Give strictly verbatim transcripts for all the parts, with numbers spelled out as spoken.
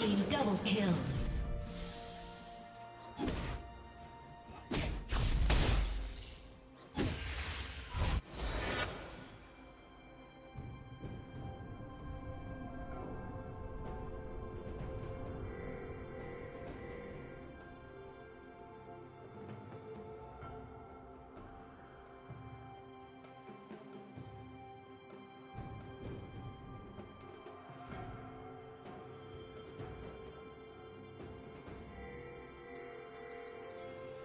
Team double kill.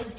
The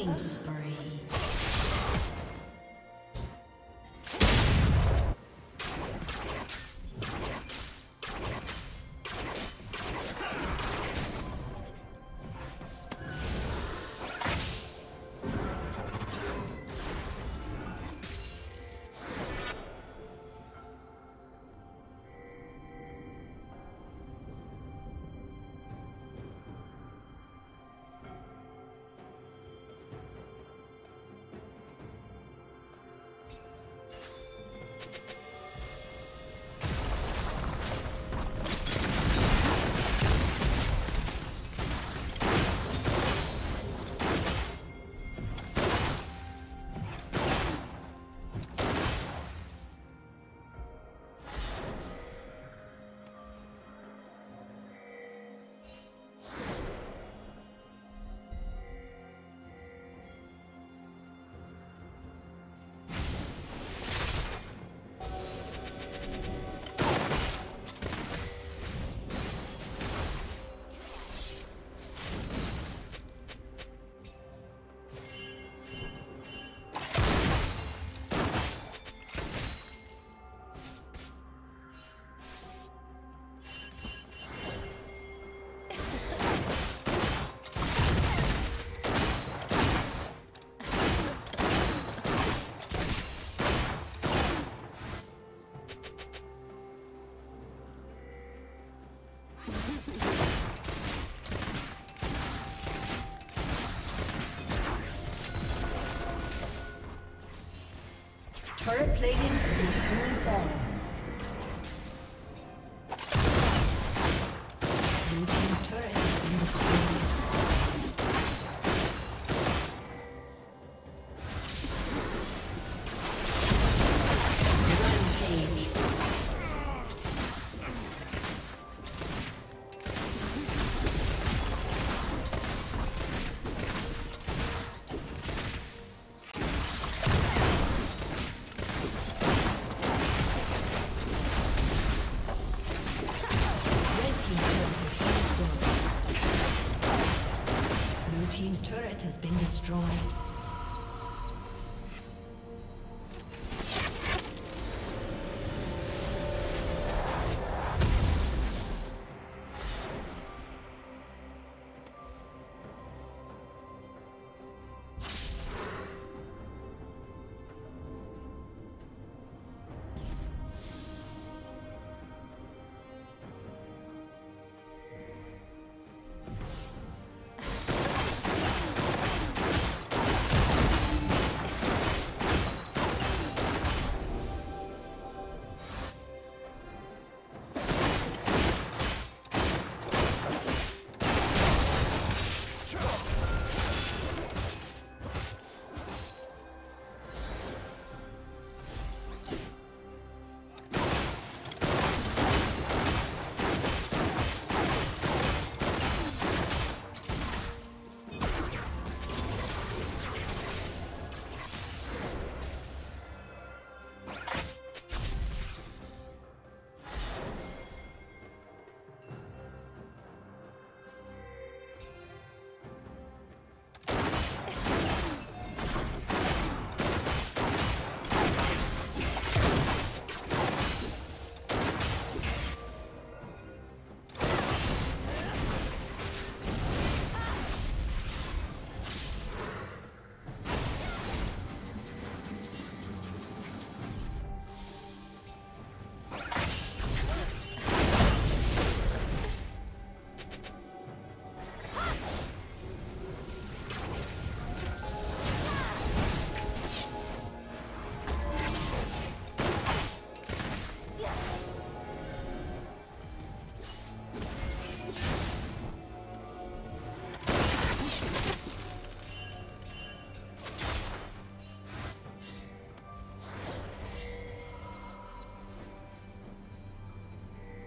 Killing spree. Turret plating will soon fall. Blue team's turret has been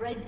Red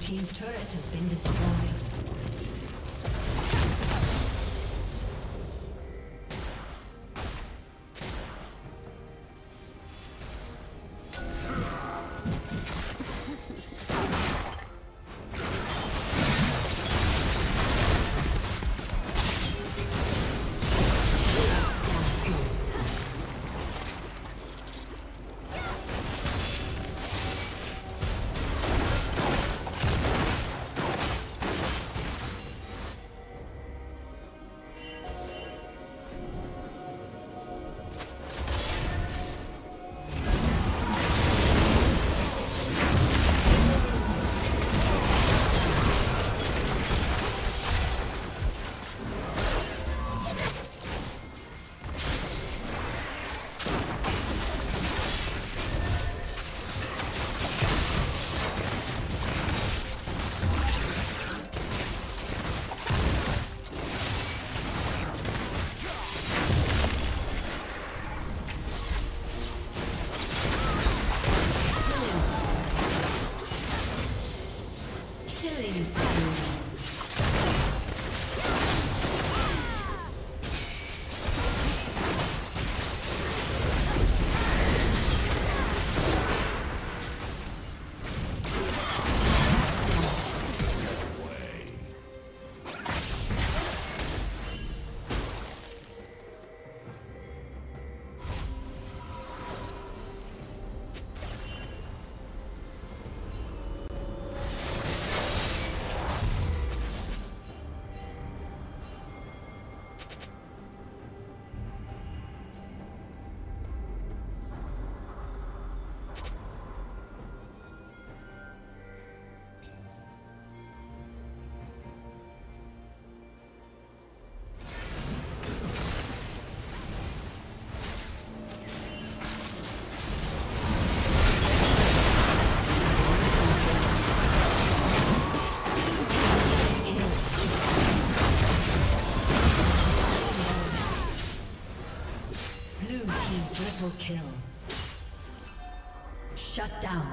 team's turret has been destroyed. Kill. Shut down.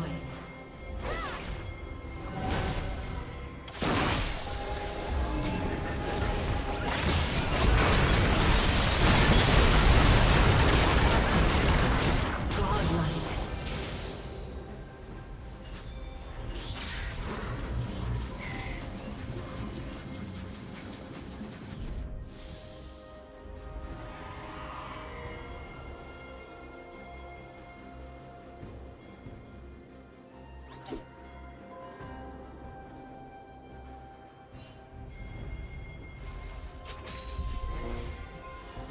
destroyed.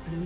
Blue